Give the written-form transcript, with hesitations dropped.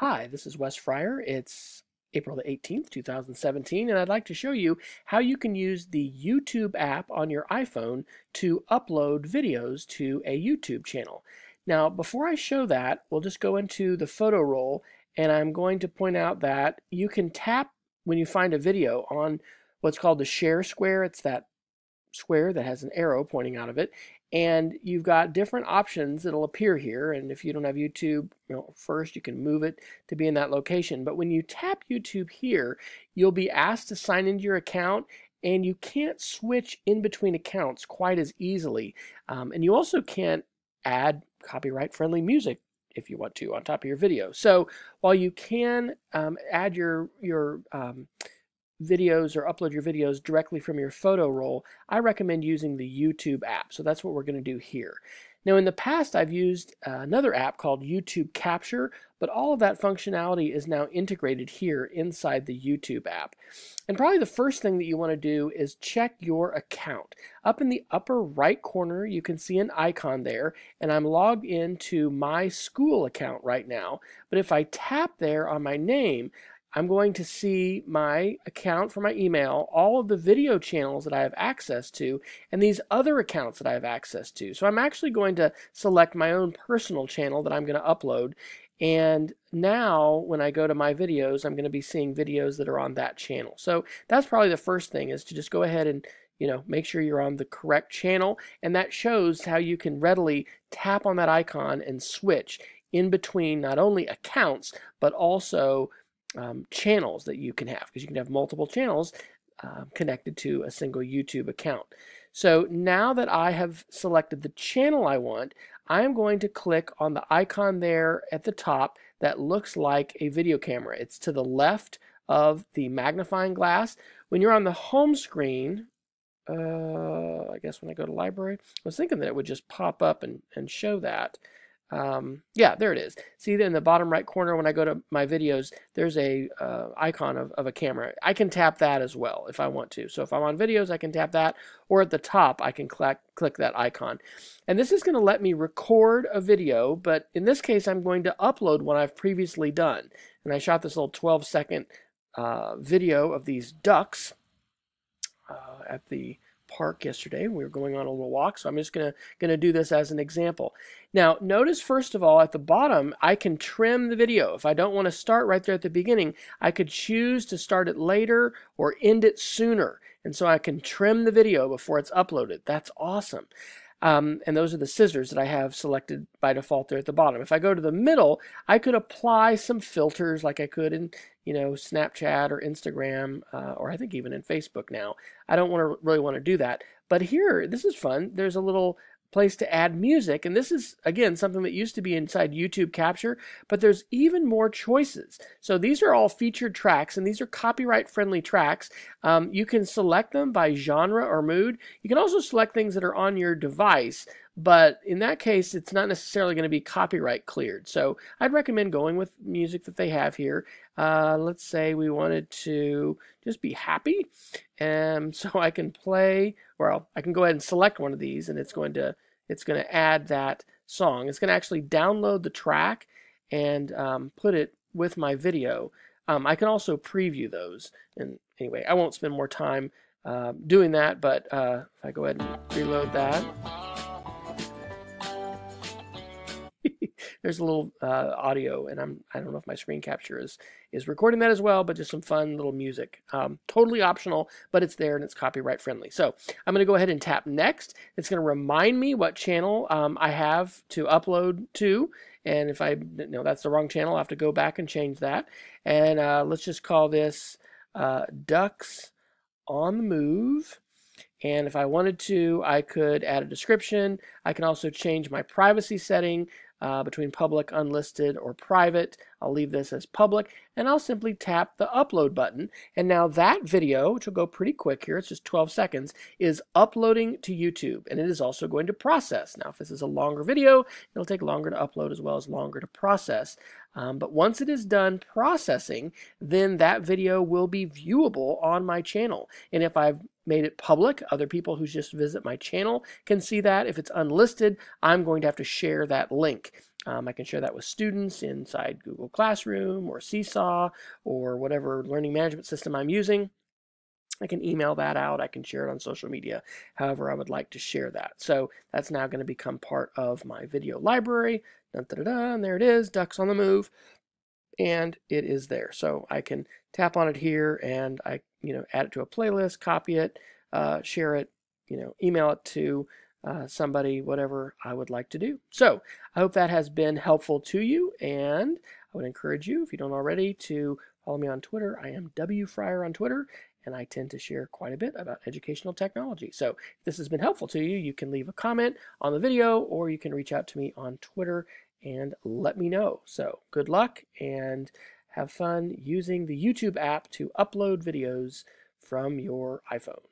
Hi, this is Wes Fryer. It's April the 18th, 2017, and I'd like to show you how you can use the YouTube app on your iPhone to upload videos to a YouTube channel. Now, before I show that, we'll just go into the photo roll, and I'm going to point out that you can tap when you find a video on what's called the share square. It's that square that has an arrow pointing out of it, and you've got different options that'll appear here. And if you don't have YouTube first, you can move it to be in that location. But when you tap YouTube here, you'll be asked to sign into your account, and you can't switch in between accounts quite as easily. And you also can't add copyright-friendly music if you want to on top of your video. So while you can add your videos or upload your videos directly from your photo roll, I recommend using the YouTube app. So that's what we're going to do here. Now, in the past, I've used another app called YouTube Capture, but all of that functionality is now integrated here inside the YouTube app. And probably the first thing that you want to do is check your account. Up in the upper right corner, you can see an icon there, and I'm logged into my school account right now. But if I tap there on my name, I'm going to see my account for my email, all of the video channels that I have access to, and these other accounts that I have access to. So I'm actually going to select my own personal channel that I'm going to upload. And now when I go to my videos, I'm going to be seeing videos that are on that channel. So that's probably the first thing, is to just go ahead and make sure you're on the correct channel. And that shows how you can readily tap on that icon and switch in between not only accounts, but also channels that you can have, because you can have multiple channels connected to a single YouTube account. So now that I have selected the channel I want, I'm going to click on the icon there at the top that looks like a video camera. It's to the left of the magnifying glass. When you're on the home screen, I guess when I go to library, I was thinking that it would just pop up and show that. Yeah, there it is. See, in the bottom right corner, when I go to my videos, there's a icon of a camera. I can tap that as well if I want to. So if I'm on videos, I can tap that, or at the top, I can click that icon. And this is going to let me record a video, but in this case, I'm going to upload one I've previously done. And I shot this little 12-second video of these ducks at the park yesterday. We were going on a little walk, so I'm just gonna do this as an example. Now, notice first of all, at the bottom, I can trim the video. If I don't want to start right there at the beginning, I could choose to start it later or end it sooner. And so I can trim the video before it's uploaded. That's awesome. And those are the scissors that I have selected by default there at the bottom. If I go to the middle, I could apply some filters like I could in, Snapchat or Instagram, or I think even in Facebook now. I don't really want to do that. But here, this is fun. There's a little place to add music. And this is, again, something that used to be inside YouTube Capture, but there's even more choices. So these are all featured tracks, and these are copyright-friendly tracks. You can select them by genre or mood. You can also select things that are on your device, but in that case, it's not necessarily going to be copyright cleared. So I'd recommend going with music that they have here. Let's say we wanted to just be happy. And so I can play, well, I can go ahead and select one of these, and it's going to add that song. It's going to actually download the track and put it with my video. I can also preview those. And anyway, I won't spend more time doing that, but if I go ahead and reload that. There's a little audio, and I don't know if my screen capture is recording that as well, but just some fun little music. Totally optional, but it's there and it's copyright friendly. So I'm going to go ahead and tap next. It's going to remind me what channel I have to upload to, and if I know that's the wrong channel, I'll have to go back and change that. And let's just call this Ducks on the Move. And if I wanted to, I could add a description. I can also change my privacy setting between public, unlisted, or private. I'll leave this as public, and I'll simply tap the upload button. And now that video, which will go pretty quick here, it's just 12 seconds, is uploading to YouTube, and it is also going to process. Now, if this is a longer video, it'll take longer to upload as well as longer to process. But once it is done processing, then that video will be viewable on my channel. And if I've made it public, other people who just visit my channel can see that. If it's unlisted, I'm going to have to share that link. I can share that with students inside Google Classroom or Seesaw or whatever learning management system I'm using. I can email that out. I can share it on social media, however I would like to share that. So that's now going to become part of my video library. Dun, da, da, da, and there it is, Ducks on the Move. And it is there. So I can tap on it here and I, add it to a playlist, copy it, share it, email it to somebody, whatever I would like to do. So I hope that has been helpful to you. And I would encourage you, if you don't already, to follow me on Twitter. I am W Fryer on Twitter. And I tend to share quite a bit about educational technology. So if this has been helpful to you, you can leave a comment on the video or you can reach out to me on Twitter and let me know. So good luck and have fun using the YouTube app to upload videos from your iPhone.